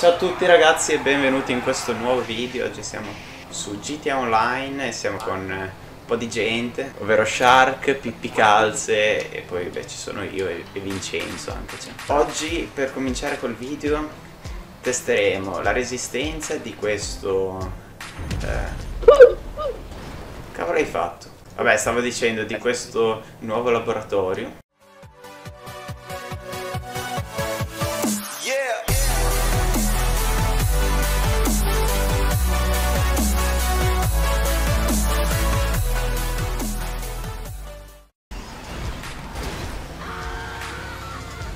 Ciao a tutti ragazzi e benvenuti in questo nuovo video. Oggi siamo su GTA Online e siamo con un po' di gente, ovvero Shark, Pippi Calze e poi ci sono io e Vincenzo anche Oggi per cominciare col video testeremo la resistenza di questo... Cavolo hai fatto? Vabbè, stavo dicendo di questo nuovo laboratorio.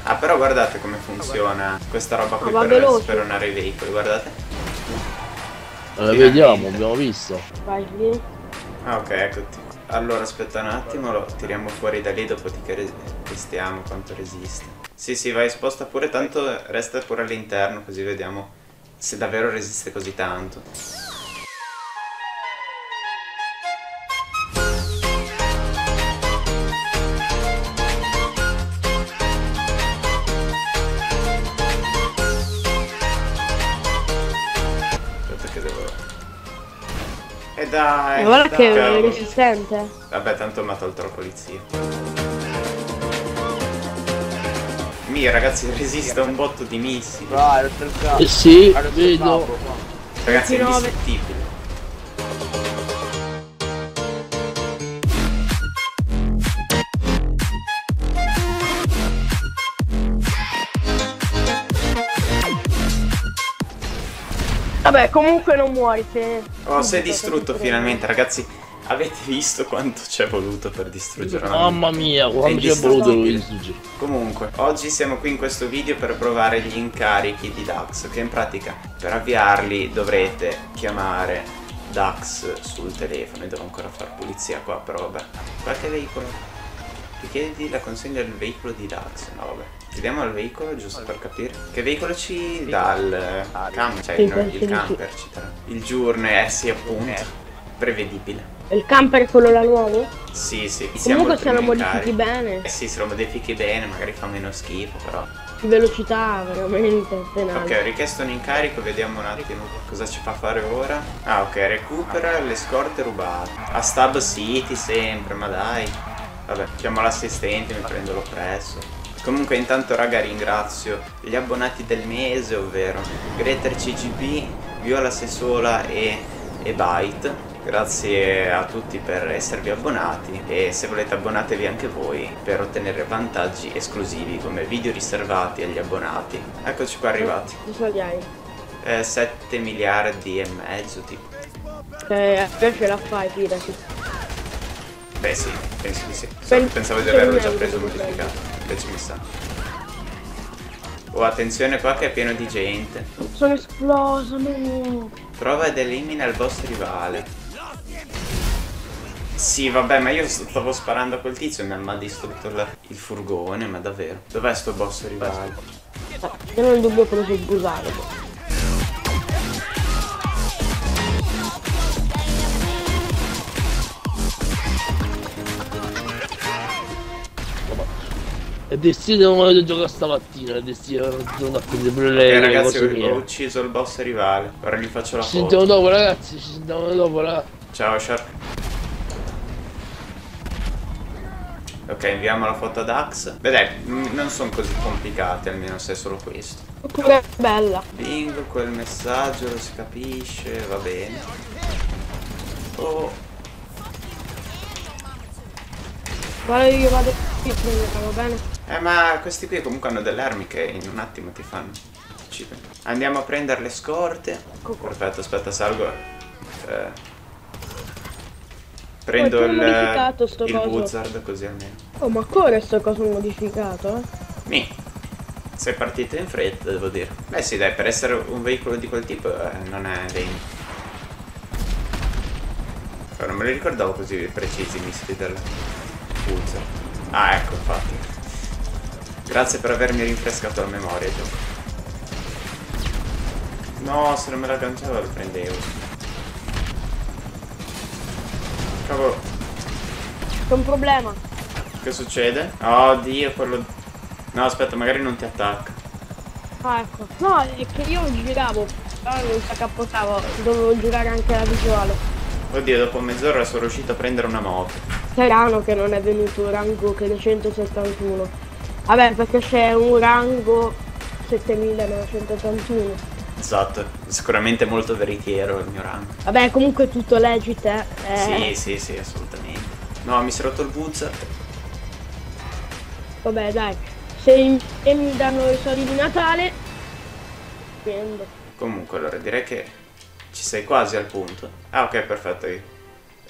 Ah, però guardate come funziona questa roba qui per speronare i veicoli, guardate. Vediamo, abbiamo visto. Vai lì. Ah, ok, eccoti. Allora aspetta un attimo, lo tiriamo fuori da lì, dopodiché testiamo quanto resiste. Sì, vai, sposta pure, tanto resta pure all'interno, così vediamo se davvero resiste così tanto. Dai, guarda che si sente. Vabbè, tanto mi ha tolto la polizia. Ragazzi, resiste un botto di missili. Vai, sì, vedo. Ragazzi, è indistruttibile. Vabbè, comunque non muori se... Oh, sei distrutto finalmente, ragazzi. Avete visto quanto c'è voluto per distruggere una... Mamma mia, quanto ci è voluto per distruggere. Comunque, oggi siamo qui in questo video per provare gli incarichi di Dax, che in pratica per avviarli dovrete chiamare Dax sul telefono. E devo ancora fare pulizia qua, però vabbè. Qualche veicolo. Ti chiedi la consegna del veicolo di Dax. No, vabbè. Chiediamo al veicolo, giusto per capire. Che veicolo ci dà il camper? Cioè, il camper ci dà. Il journey, sì, appunto. È prevedibile. Il camper è quello là nuovo? Sì. Comunque se lo modifichi bene. Sì, se lo modifichi bene, magari fa meno schifo, però. Di velocità, veramente. Ok, ho richiesto un incarico, vediamo un attimo cosa ci fa fare ora. Ah, ok, recupera le scorte rubate. A Stab City sempre, ma dai. Vabbè, chiamo l'assistente, mi prendo l'oppresso. Comunque intanto raga ringrazio gli abbonati del mese, ovvero Greter CGP, Viola Se Sola e Byte. Grazie a tutti per esservi abbonati e se volete abbonatevi anche voi per ottenere vantaggi esclusivi come video riservati agli abbonati. Eccoci qua arrivati. Che soldi hai? 7 miliardi e mezzo tipo. Ce la fai, fidati. Beh sì, penso di sì. Pensavo di averlo già preso modificato. Invece mi sa. Oh, attenzione qua che è pieno di gente. Sono esploso, no. Prova ed elimina il boss rivale. Sì, vabbè, ma io stavo sparando a quel tizio e mi ha distrutto il furgone, ma davvero. Dov'è sto boss rivale? Io non ho il dubbio che lo so abusare. È destino non voglio giocare stamattina, è destino non prendere pure le ragazzi, ho ucciso il boss rivale, ora gli faccio la foto. Ci sentiamo dopo ragazzi, ci sentiamo dopo là. Ciao Shark. Ok, inviamo la foto ad Dax. Beh dai, non sono così complicate, almeno se è solo questo. Quella è bella. Bingo, quel messaggio lo si capisce, va bene. Oh. Guarda io vado io prendo, va bene. Ma questi qui comunque hanno delle armi che in un attimo ti fanno uccidere. Andiamo a prendere le scorte. Perfetto, aspetta, salgo. Prendo il Buzzard così almeno. Oh, ma come sto coso modificato? Sei partito in fretta, devo dire. Beh sì, dai, per essere un veicolo di quel tipo non è degno. Però non me lo ricordavo così precisi, mi sfidano. Buzzard. Ah, ecco, infatti. Grazie per avermi rinfrescato la memoria, gioco. No, se non me l'agganciavo lo prendevo. Cavolo. C'è un problema. Che succede? Oh, Dio, quello... No, aspetta, magari non ti attacca. Ecco, no, è che io giravo, però non si accappottavo, dovevo girare anche la visuale. Oddio, dopo mezz'ora sono riuscito a prendere una moto. Strano che non è venuto rango che è 171. Vabbè, perché c'è un rango 7981. Esatto, sicuramente molto veritiero il mio rango. Vabbè, comunque tutto legit, eh. Sì, sì, sì, assolutamente. No, mi si è rotto il Buzzard. Vabbè, dai. Se mi danno i soldi di Natale, prendo. Comunque, allora direi che ci sei quasi al punto. Ah, ok, perfetto. E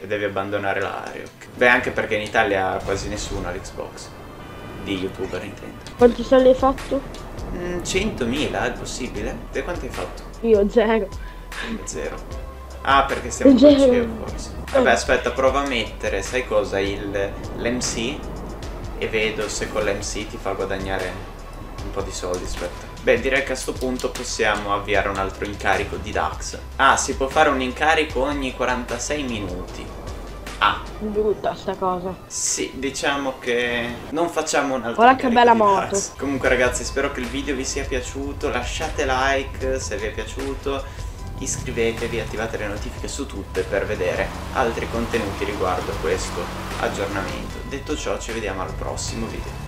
devi abbandonare l'aereo. Beh, anche perché in Italia quasi nessuno ha l'Xbox. Di youtuber, intendo. Quanti soldi hai fatto? 100.000, è possibile? Te quanti hai fatto? Io zero. Zero. Ah, perché stiamo facendo forse. Vabbè, aspetta, prova a mettere, sai cosa? L'MC. E vedo se con l'MC ti fa guadagnare un po' di soldi, aspetta. Beh, direi che a sto punto possiamo avviare un altro incarico di Dax. Ah, si può fare un incarico ogni 46 minuti. Ah, brutta sta cosa. Sì, diciamo che non facciamo un altro incarico di Dax. Guarda che bella moto. Comunque ragazzi, spero che il video vi sia piaciuto. Lasciate like se vi è piaciuto. Iscrivetevi, attivate le notifiche su tutte per vedere altri contenuti riguardo questo aggiornamento. Detto ciò, ci vediamo al prossimo video.